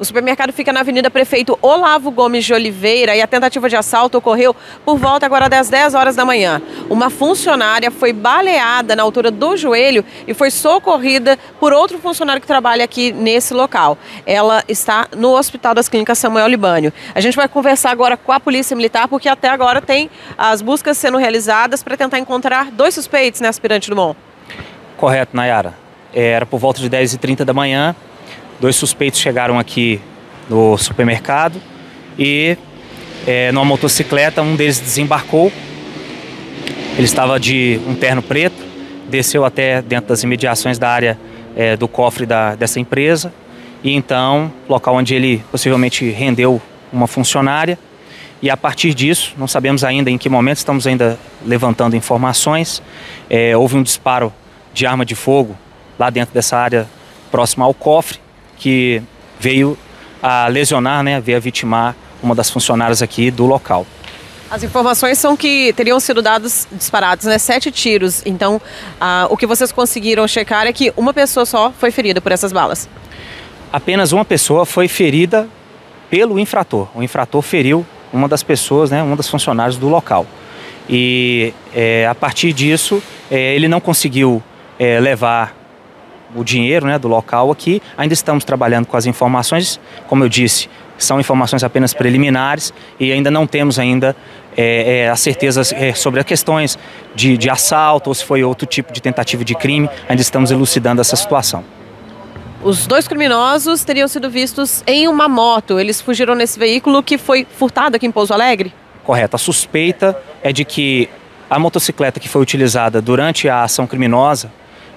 O supermercado fica na Avenida Prefeito Olavo Gomes de Oliveira e a tentativa de assalto ocorreu por volta agora das 10 horas da manhã. Uma funcionária foi baleada na altura do joelho e foi socorrida por outro funcionário que trabalha aqui nesse local. Ela está no Hospital das Clínicas Samuel Libânio. A gente vai conversar agora com a Polícia Militar, porque até agora tem as buscas sendo realizadas para tentar encontrar dois suspeitos, né, aspirante Dumont? Correto, Nayara. Era por volta de 10h30 da manhã. Dois suspeitos chegaram aqui no supermercado e numa motocicleta um deles desembarcou. Ele estava de um terno preto, desceu até dentro das imediações da área do cofre dessa empresa e então local onde ele possivelmente rendeu uma funcionária. E a partir disso, não sabemos ainda em que momento, estamos ainda levantando informações, houve um disparo de arma de fogo lá dentro dessa área próxima ao cofre, que veio a lesionar, né, veio a vitimar uma das funcionárias aqui do local. As informações são que teriam sido disparados, né, 7 tiros. Então, o que vocês conseguiram checar é que uma pessoa só foi ferida por essas balas. Apenas uma pessoa foi ferida pelo infrator. O infrator feriu uma das pessoas, né, uma das funcionárias do local. E a partir disso, ele não conseguiu levar o dinheiro, né, do local aqui. Ainda estamos trabalhando com as informações, como eu disse, são informações apenas preliminares e ainda não temos ainda a certeza sobre as questões de assalto ou se foi outro tipo de tentativa de crime. Ainda estamos elucidando essa situação. Os dois criminosos teriam sido vistos em uma moto. Eles fugiram nesse veículo que foi furtado aqui em Pouso Alegre? Correto. A suspeita é de que a motocicleta que foi utilizada durante a ação criminosa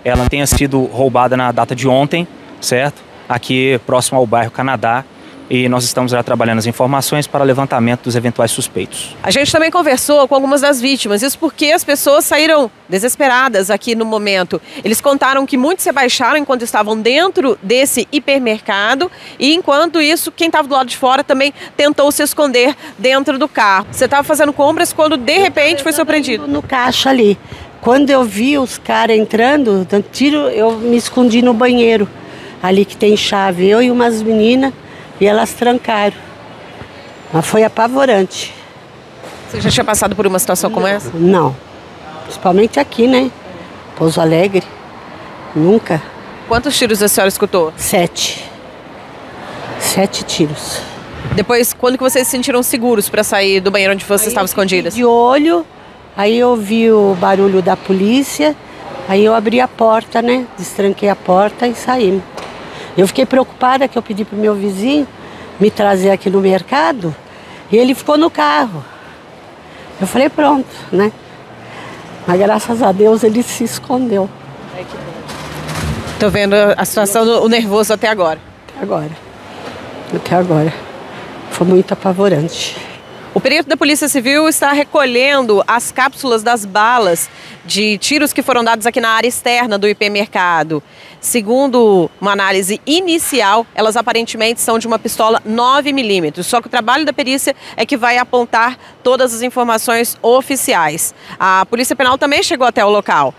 ela tenha sido roubada na data de ontem, certo? Aqui próximo ao bairro Canadá. E nós estamos já trabalhando as informações para levantamento dos eventuais suspeitos. A gente também conversou com algumas das vítimas, isso porque as pessoas saíram desesperadas aqui no momento. Eles contaram que muitos se abaixaram enquanto estavam dentro desse hipermercado e, enquanto isso, quem estava do lado de fora também tentou se esconder dentro do carro. Você estava fazendo compras quando, de repente, foi surpreendido? No caixa ali. Quando eu vi os caras entrando, dando tiro, eu me escondi no banheiro, ali que tem chave, eu e umas meninas, e elas trancaram. Mas foi apavorante. Você já tinha passado por uma situação como essa? Não, principalmente aqui, né? Pouso Alegre, nunca. Quantos tiros a senhora escutou? 7. 7 tiros. Depois, quando que vocês se sentiram seguros para sair do banheiro onde vocês estavam escondidas? De olho. Aí eu ouvi o barulho da polícia, aí eu abri a porta, né? Destranquei a porta e saí. Eu fiquei preocupada que eu pedi pro meu vizinho me trazer aqui no mercado e ele ficou no carro. Eu falei, pronto, né? Mas graças a Deus ele se escondeu. Tô vendo a situação, o nervoso até agora. Até agora. Foi muito apavorante. O perito da Polícia Civil está recolhendo as cápsulas das balas de tiros que foram dados aqui na área externa do hipermercado. Segundo uma análise inicial, elas aparentemente são de uma pistola 9mm. Só que o trabalho da perícia é que vai apontar todas as informações oficiais. A Polícia Penal também chegou até o local.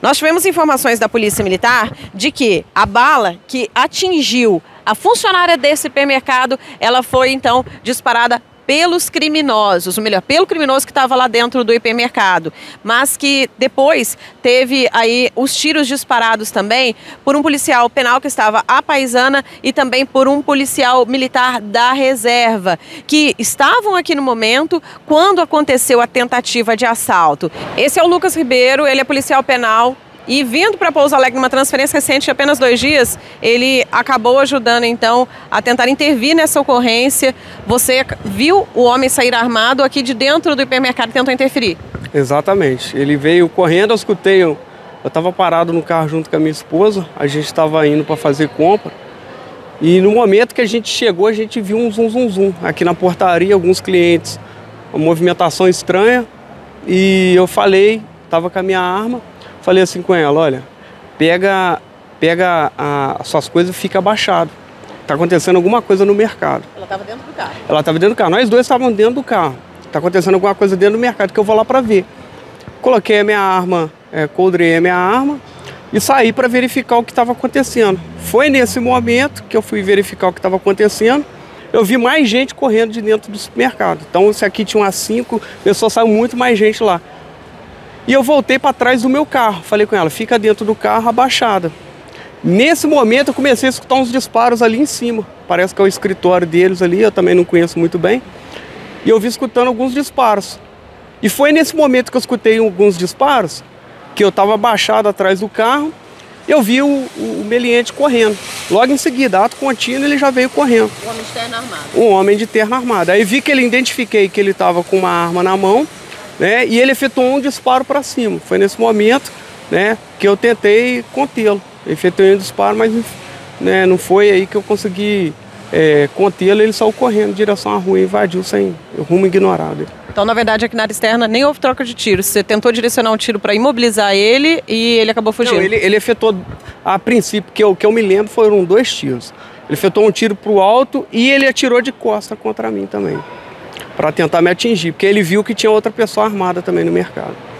Nós tivemos informações da Polícia Militar de que a bala que atingiu a funcionária desse hipermercado, ela foi então disparada pelo criminoso que estava lá dentro do hipermercado, mas que depois teve aí os tiros disparados também por um policial penal que estava à paisana e também por um policial militar da reserva, que estavam aqui no momento quando aconteceu a tentativa de assalto. Esse é o Lucas Ribeiro, ele é policial penal e vindo para Pouso Alegre numa transferência recente de apenas 2 dias, ele acabou ajudando então a tentar intervir nessa ocorrência. Você viu o homem sair armado aqui de dentro do hipermercado e tentou interferir? Exatamente. Ele veio correndo, eu escutei, eu estava parado no carro junto com a minha esposa, a gente estava indo para fazer compra e no momento que a gente chegou, a gente viu um zum aqui na portaria, alguns clientes, uma movimentação estranha e eu falei, estava com a minha arma. Falei assim com ela, olha, pega as suas coisas e fica abaixado. Tá acontecendo alguma coisa no mercado. Ela estava dentro do carro? Ela estava dentro do carro. Nós dois estávamos dentro do carro. Tá acontecendo alguma coisa dentro do mercado que eu vou lá para ver. Coloquei a minha arma, coldrei a minha arma, e saí para verificar o que estava acontecendo. Foi nesse momento que eu fui verificar o que estava acontecendo, eu vi mais gente correndo de dentro do supermercado. Então, se aqui tinha umas 5, pessoas, saiu muito mais gente lá. E eu voltei para trás do meu carro, falei com ela, fica dentro do carro abaixada. Nesse momento eu comecei a escutar uns disparos ali em cima, parece que é o escritório deles ali, eu também não conheço muito bem. E eu vi escutando alguns disparos. E foi nesse momento que eu escutei alguns disparos, que eu estava abaixado atrás do carro, eu vi o meliante correndo. Logo em seguida, ato contínuo, ele já veio correndo. Um homem de terno armado. Um homem de terno armado. Aí vi que ele, identifiquei que ele estava com uma arma na mão, né, e ele efetuou um disparo para cima. Foi nesse momento, né, que eu tentei contê-lo. Efetuei um disparo, mas, né, não foi aí que eu consegui contê-lo. Ele saiu correndo em direção à rua e invadiu sem rumo ignorado. Então, na verdade, aqui na área externa nem houve troca de tiros. Você tentou direcionar um tiro para imobilizar ele e ele acabou fugindo. Não, ele efetuou, a princípio, que eu me lembro, foram 2 tiros. Ele efetuou um tiro para o alto e ele atirou de costa contra mim também, para tentar me atingir, porque ele viu que tinha outra pessoa armada também no mercado.